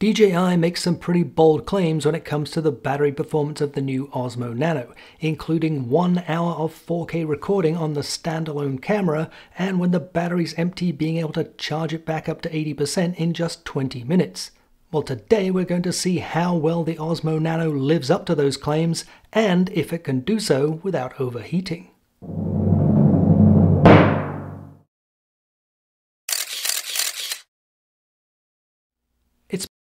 DJI makes some pretty bold claims when it comes to the battery performance of the new Osmo Nano, including 1 hour of 4K recording on the standalone camera, and when the battery's empty, being able to charge it back up to 80% in just 20 minutes. Well, today we're going to see how well the Osmo Nano lives up to those claims, and if it can do so without overheating.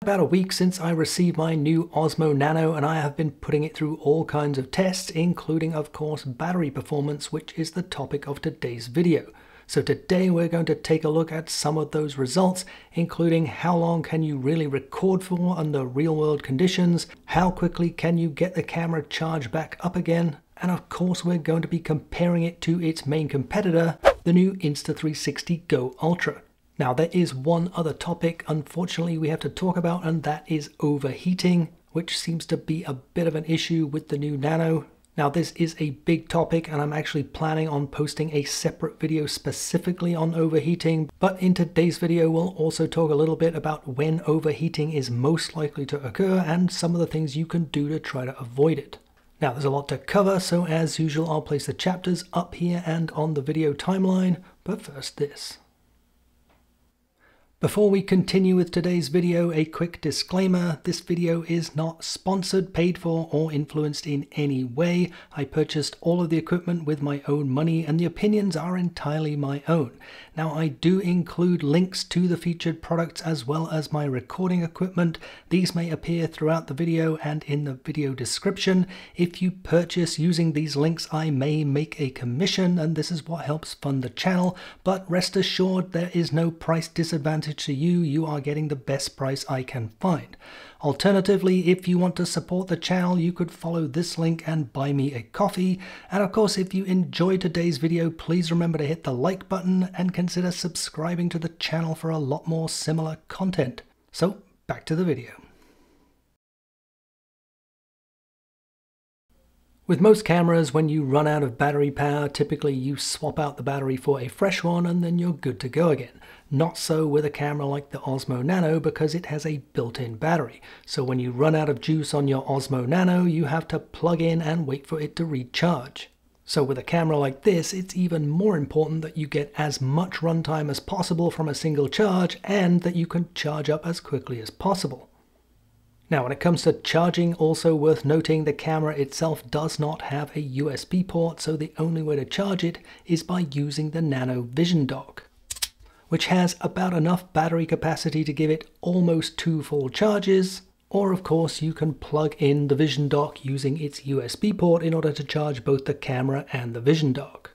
About a week since I received my new Osmo Nano, and I have been putting it through all kinds of tests, including of course battery performance, which is the topic of today's video. So today we're going to take a look at some of those results, including how long can you really record for under real world conditions, how quickly can you get the camera charged back up again, and of course we're going to be comparing it to its main competitor, the new Insta360 GO Ultra. Now, there is one other topic unfortunately we have to talk about, and that is overheating, which seems to be a bit of an issue with the new Nano. Now, this is a big topic, and I'm actually planning on posting a separate video specifically on overheating, but in today's video we'll also talk a little bit about when overheating is most likely to occur and some of the things you can do to try to avoid it. Now, there's a lot to cover, so as usual I'll place the chapters up here and on the video timeline, but first this. Before we continue with today's video, a quick disclaimer. This video is not sponsored, paid for, or influenced in any way. I purchased all of the equipment with my own money, and the opinions are entirely my own. Now, I do include links to the featured products as well as my recording equipment. These may appear throughout the video and in the video description. If you purchase using these links, I may make a commission, and this is what helps fund the channel. But rest assured, there is no price disadvantage to you. You are getting the best price I can find. Alternatively, if you want to support the channel, you could follow this link and buy me a coffee. And of course, if you enjoyed today's video, please remember to hit the like button and consider subscribing to the channel for a lot more similar content. So, back to the video. With most cameras, when you run out of battery power, typically you swap out the battery for a fresh one and then you're good to go again. Not so with a camera like the Osmo Nano, because it has a built-in battery. So when you run out of juice on your Osmo Nano, you have to plug in and wait for it to recharge. So with a camera like this, it's even more important that you get as much runtime as possible from a single charge, and that you can charge up as quickly as possible. Now, when it comes to charging, also worth noting, the camera itself does not have a USB port, so the only way to charge it is by using the Nano Vision Dock, which has about enough battery capacity to give it almost two full charges, or of course you can plug in the Vision Dock using its USB port in order to charge both the camera and the Vision Dock.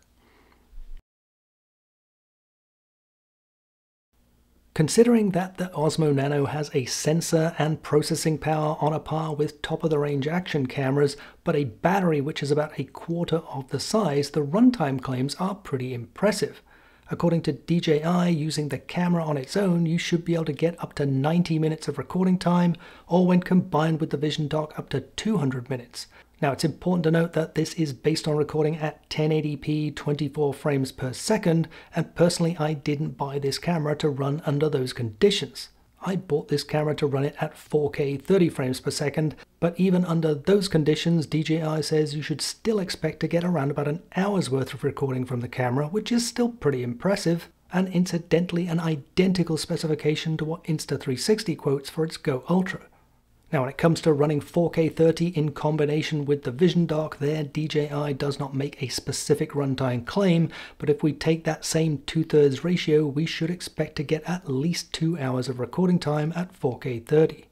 Considering that the Osmo Nano has a sensor and processing power on a par with top-of-the-range action cameras, but a battery which is about a quarter of the size, the runtime claims are pretty impressive. According to DJI, using the camera on its own, you should be able to get up to 90 minutes of recording time, or when combined with the Vision Dock, up to 200 minutes. Now, it's important to note that this is based on recording at 1080p 24 frames per second, and personally I didn't buy this camera to run under those conditions. I bought this camera to run it at 4K 30 frames per second, but even under those conditions DJI says you should still expect to get around about an hour's worth of recording from the camera, which is still pretty impressive, and incidentally an identical specification to what Insta360 quotes for its GO Ultra. Now, when it comes to running 4K 30 in combination with the Vision Dock, there DJI does not make a specific runtime claim, but if we take that same 2/3 ratio, we should expect to get at least 2 hours of recording time at 4K 30.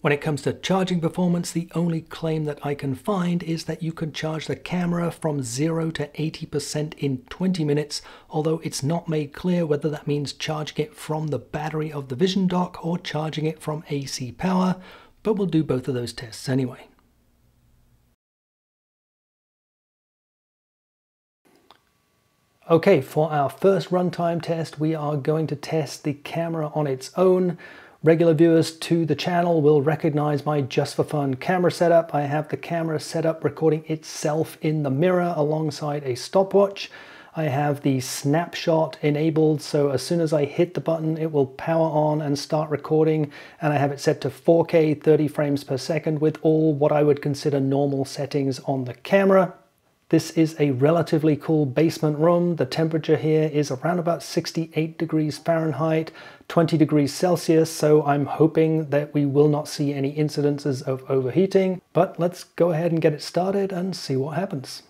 When it comes to charging performance, the only claim that I can find is that you can charge the camera from 0 to 80% in 20 minutes, although it's not made clear whether that means charging it from the battery of the Vision Dock or charging it from AC power, but we'll do both of those tests anyway. Okay, for our first runtime test, we are going to test the camera on its own. Regular viewers to the channel will recognize my Just for Fun camera setup. I have the camera set up recording itself in the mirror alongside a stopwatch. I have the snapshot enabled, so as soon as I hit the button it will power on and start recording, and I have it set to 4K 30 frames per second with all what I would consider normal settings on the camera. This is a relatively cool basement room. The temperature here is around about 68 degrees Fahrenheit, 20 degrees Celsius, so I'm hoping that we will not see any incidences of overheating. But let's go ahead and get it started and see what happens.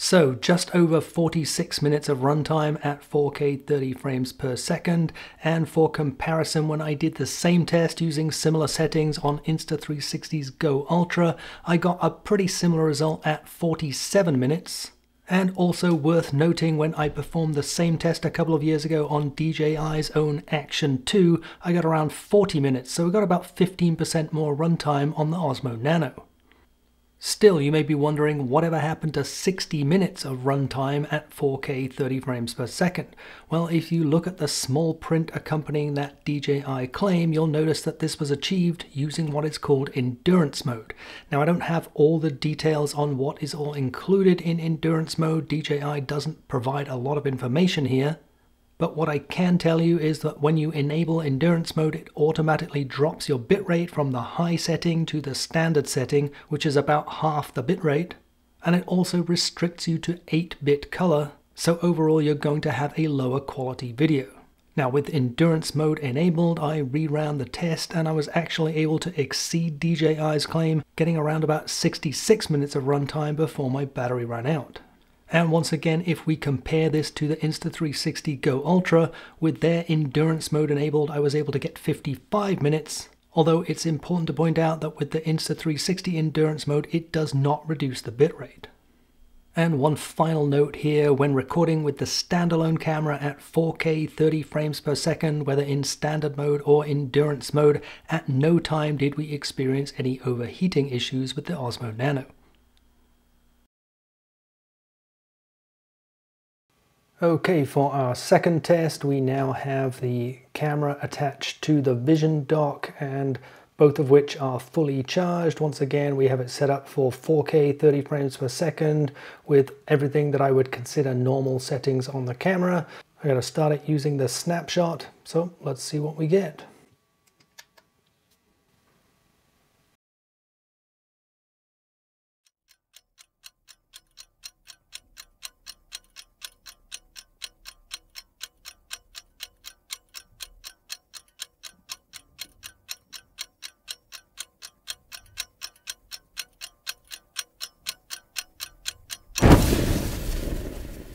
So just over 46 minutes of runtime at 4K 30 frames per second, and for comparison, when I did the same test using similar settings on Insta360's GO Ultra, I got a pretty similar result at 47 minutes. And also worth noting, when I performed the same test a couple of years ago on DJI's own Action 2, I got around 40 minutes, so we got about 15% more runtime on the Osmo Nano. Still, you may be wondering whatever happened to 60 minutes of runtime at 4K 30 frames per second. Well, if you look at the small print accompanying that DJI claim, you'll notice that this was achieved using what is called endurance mode. Now, I don't have all the details on what is all included in endurance mode. DJI doesn't provide a lot of information here. But what I can tell you is that when you enable endurance mode, it automatically drops your bitrate from the high setting to the standard setting, which is about half the bitrate. And it also restricts you to 8-bit color, so overall you're going to have a lower quality video. Now, with endurance mode enabled, I reran the test and I was actually able to exceed DJI's claim, getting around about 66 minutes of runtime before my battery ran out. And once again, if we compare this to the Insta360 GO Ultra, with their endurance mode enabled, I was able to get 55 minutes. Although it's important to point out that with the Insta360 endurance mode, it does not reduce the bitrate. And one final note here, when recording with the standalone camera at 4K 30 frames per second, whether in standard mode or endurance mode, at no time did we experience any overheating issues with the Osmo Nano. Okay, for our second test, we now have the camera attached to the Vision Dock, and both of which are fully charged. Once again, we have it set up for 4K 30 frames per second with everything that I would consider normal settings on the camera. I'm going to start it using the snapshot, so let's see what we get.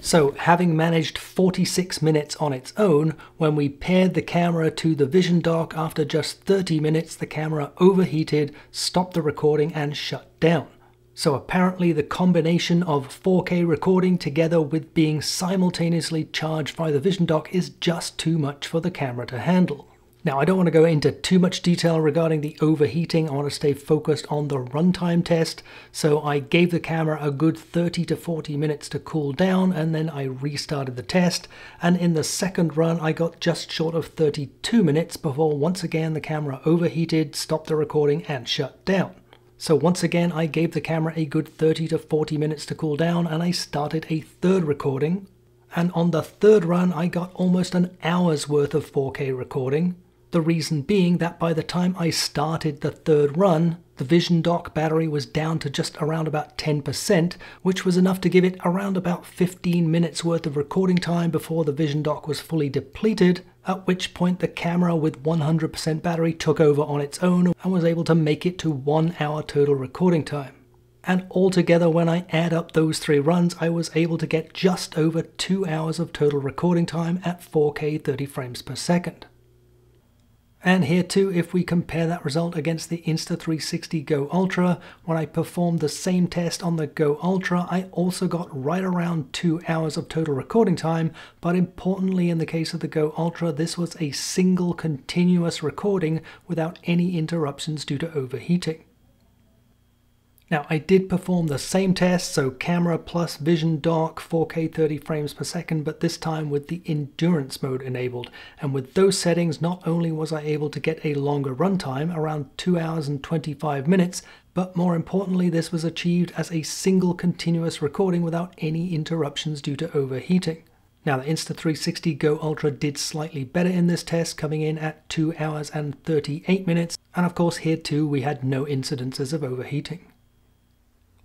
So having managed 46 minutes on its own, when we paired the camera to the Vision Dock, after just 30 minutes the camera overheated, stopped the recording and shut down. So apparently the combination of 4K recording together with being simultaneously charged by the Vision Dock is just too much for the camera to handle. Now, I don't want to go into too much detail regarding the overheating. I want to stay focused on the runtime test. So I gave the camera a good 30 to 40 minutes to cool down, and then I restarted the test. And in the second run, I got just short of 32 minutes before once again the camera overheated, stopped the recording and shut down. So once again, I gave the camera a good 30 to 40 minutes to cool down, and I started a third recording. And on the third run, I got almost an hour's worth of 4K recording. The reason being that by the time I started the third run, the Vision Dock battery was down to just around about 10%, which was enough to give it around about 15 minutes worth of recording time before the Vision Dock was fully depleted, at which point the camera with 100% battery took over on its own and was able to make it to 1 hour total recording time. And altogether, when I add up those three runs, I was able to get just over 2 hours of total recording time at 4K 30 frames per second. And here too, if we compare that result against the Insta360 GO Ultra, when I performed the same test on the GO Ultra, I also got right around 2 hours of total recording time, but importantly in the case of the GO Ultra, this was a single continuous recording without any interruptions due to overheating. Now I did perform the same test, so camera plus vision dock, 4K 30 frames per second, but this time with the endurance mode enabled. And with those settings, not only was I able to get a longer runtime, around 2 hours and 25 minutes, but more importantly, this was achieved as a single continuous recording without any interruptions due to overheating. Now the Insta360 GO Ultra did slightly better in this test, coming in at 2 hours and 38 minutes. And of course here too, we had no incidences of overheating.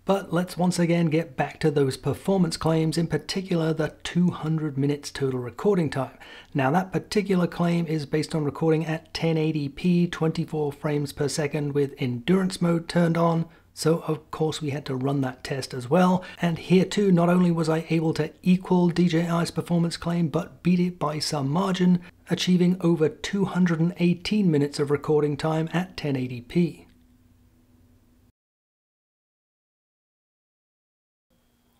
But let's once again get back to those performance claims, in particular the 200 minutes total recording time. Now that particular claim is based on recording at 1080p, 24 frames per second with endurance mode turned on, so of course we had to run that test as well. And here too, not only was I able to equal DJI's performance claim, but beat it by some margin, achieving over 218 minutes of recording time at 1080p.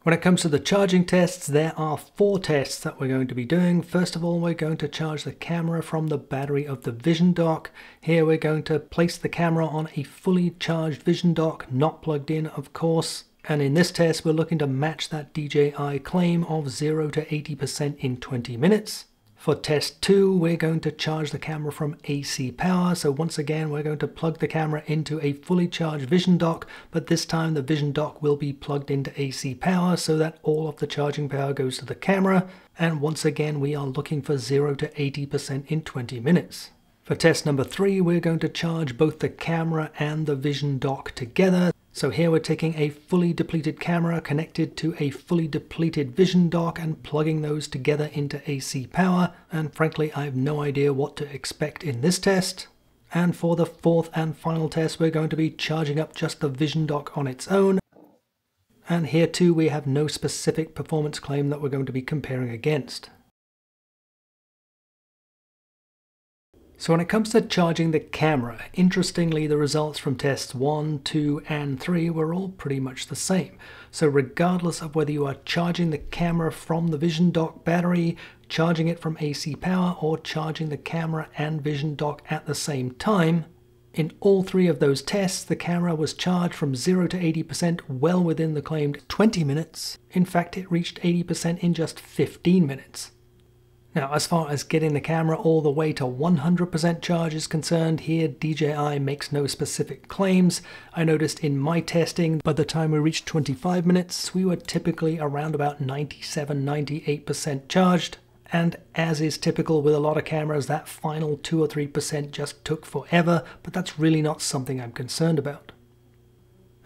When it comes to the charging tests, there are 4 tests that we're going to be doing. First of all, we're going to charge the camera from the battery of the Vision Dock. Here we're going to place the camera on a fully charged Vision Dock, not plugged in of course. And in this test, we're looking to match that DJI claim of 0 to 80% in 20 minutes. For test 2, we're going to charge the camera from AC power, so once again we're going to plug the camera into a fully charged Vision Dock, but this time the Vision Dock will be plugged into AC power so that all of the charging power goes to the camera, and once again we are looking for 0 to 80% in 20 minutes. For test number 3, we're going to charge both the camera and the Vision Dock together. So here we're taking a fully depleted camera connected to a fully depleted Vision Dock and plugging those together into AC power, and frankly I have no idea what to expect in this test. And for the 4th and final test, we're going to be charging up just the Vision Dock on its own, and here too we have no specific performance claim that we're going to be comparing against. So when it comes to charging the camera, interestingly the results from tests 1, 2 and 3 were all pretty much the same. So regardless of whether you are charging the camera from the Vision Dock battery, charging it from AC power, or charging the camera and Vision Dock at the same time, in all 3 of those tests the camera was charged from 0 to 80% well within the claimed 20 minutes. In fact, it reached 80% in just 15 minutes. Now, as far as getting the camera all the way to 100% charge is concerned, here DJI makes no specific claims. I noticed in my testing, by the time we reached 25 minutes, we were typically around about 97, 98% charged. And as is typical with a lot of cameras, that final 2 or 3% just took forever, but that's really not something I'm concerned about.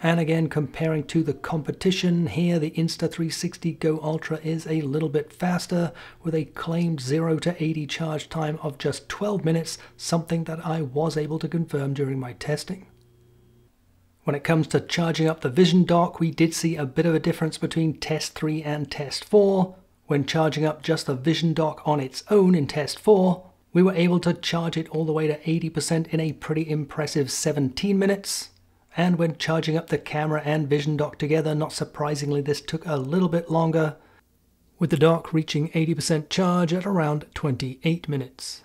And again, comparing to the competition here, the Insta360 GO Ultra is a little bit faster with a claimed 0 to 80 charge time of just 12 minutes, something that I was able to confirm during my testing. When it comes to charging up the Vision Dock, we did see a bit of a difference between test 3 and test 4. When charging up just the Vision Dock on its own in test 4, we were able to charge it all the way to 80% in a pretty impressive 17 minutes. And when charging up the camera and Vision Dock together, not surprisingly, this took a little bit longer, with the dock reaching 80% charge at around 28 minutes.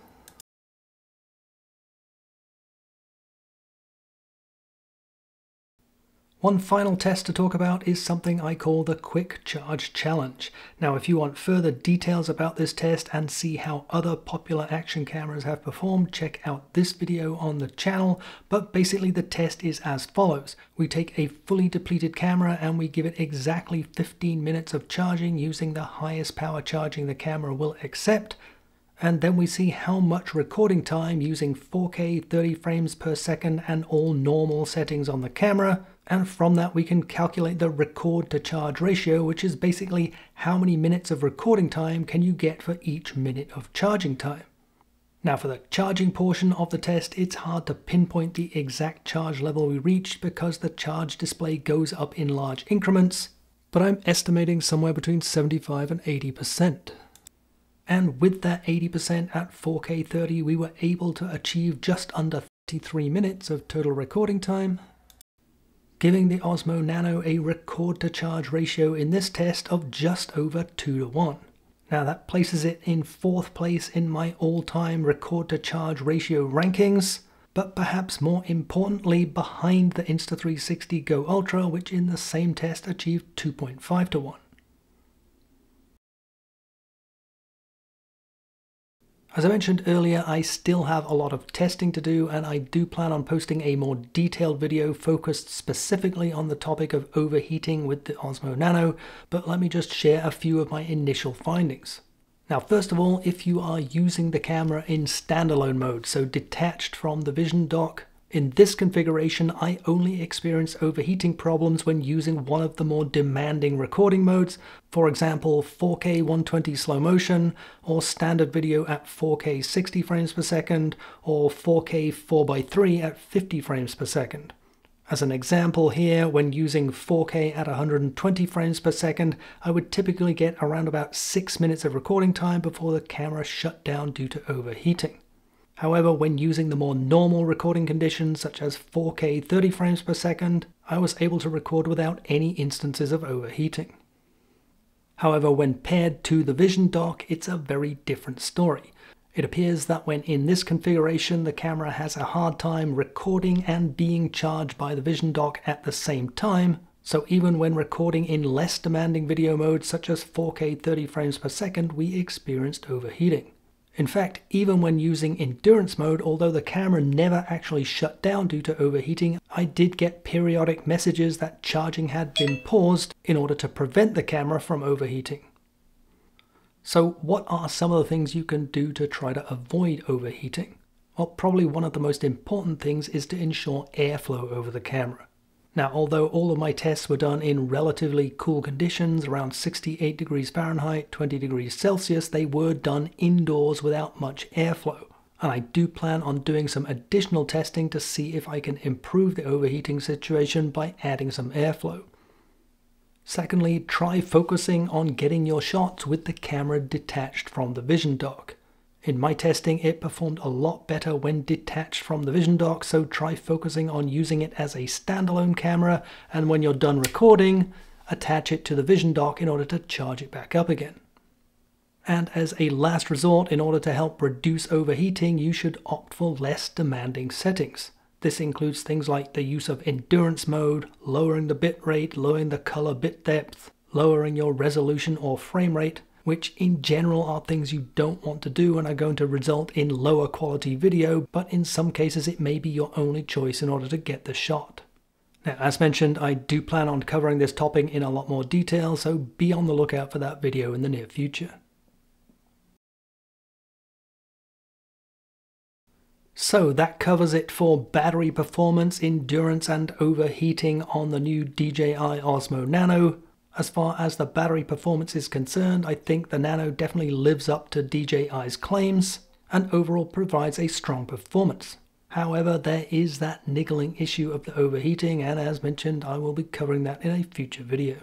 One final test to talk about is something I call the Quick Charge Challenge. Now if you want further details about this test and see how other popular action cameras have performed, check out this video on the channel, but basically the test is as follows. We take a fully depleted camera and we give it exactly 15 minutes of charging using the highest power charging the camera will accept, and then we see how much recording time using 4K 30 frames per second and all normal settings on the camera, and from that we can calculate the record to charge ratio, which is basically how many minutes of recording time can you get for each minute of charging time. Now for the charging portion of the test, it's hard to pinpoint the exact charge level we reached because the charge display goes up in large increments, but I'm estimating somewhere between 75 and 80%. And with that 80% at 4K 30, we were able to achieve just under 33 minutes of total recording time, giving the Osmo Nano a record to charge ratio in this test of just over 2:1. Now that places it in 4th place in my all-time record to charge ratio rankings, but perhaps more importantly behind the Insta360 GO Ultra, which in the same test achieved 2.5:1. As I mentioned earlier, I still have a lot of testing to do, and I do plan on posting a more detailed video focused specifically on the topic of overheating with the Osmo Nano, but let me just share a few of my initial findings. Now, first of all, if you are using the camera in standalone mode, so detached from the Vision Dock, in this configuration I only experience overheating problems when using one of the more demanding recording modes, for example 4K 120 slow motion, or standard video at 4K 60 frames per second, or 4K 4:3 at 50 frames per second. As an example here, when using 4K at 120 frames per second, I would typically get around about 6 minutes of recording time before the camera shut down due to overheating. However, when using the more normal recording conditions, such as 4K 30 frames per second, I was able to record without any instances of overheating. However, when paired to the Vision Dock, it's a very different story. It appears that when in this configuration, the camera has a hard time recording and being charged by the Vision Dock at the same time, so even when recording in less demanding video modes, such as 4K 30 frames per second, we experienced overheating. In fact, even when using endurance mode, although the camera never actually shut down due to overheating, I did get periodic messages that charging had been paused in order to prevent the camera from overheating. So what are some of the things you can do to try to avoid overheating? Well, probably one of the most important things is to ensure airflow over the camera. Now, although all of my tests were done in relatively cool conditions, around 68 degrees Fahrenheit, 20 degrees Celsius, they were done indoors without much airflow. And I do plan on doing some additional testing to see if I can improve the overheating situation by adding some airflow. Secondly, try focusing on getting your shots with the camera detached from the Vision Dock. In my testing, it performed a lot better when detached from the Vision Dock, so try focusing on using it as a standalone camera, and when you're done recording, attach it to the Vision Dock in order to charge it back up again. And as a last resort, in order to help reduce overheating, you should opt for less demanding settings. This includes things like the use of endurance mode, lowering the bit rate, lowering the color bit depth, lowering your resolution or frame rate, which in general are things you don't want to do and are going to result in lower quality video, but in some cases it may be your only choice in order to get the shot. Now, as mentioned, I do plan on covering this topic in a lot more detail, so be on the lookout for that video in the near future. So that covers it for battery performance, endurance and overheating on the new DJI Osmo Nano. As far as the battery performance is concerned, I think the Nano definitely lives up to DJI's claims and overall provides a strong performance. However, there is that niggling issue of the overheating, and as mentioned, I will be covering that in a future video.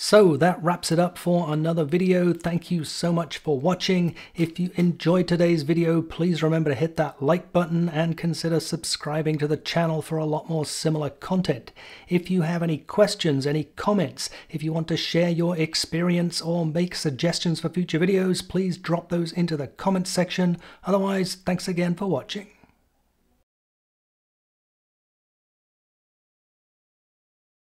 So that wraps it up for another video. Thank you so much for watching. If you enjoyed today's video, please remember to hit that like button and consider subscribing to the channel for a lot more similar content. If you have any questions, any comments, if you want to share your experience or make suggestions for future videos, please drop those into the comments section. Otherwise, thanks again for watching.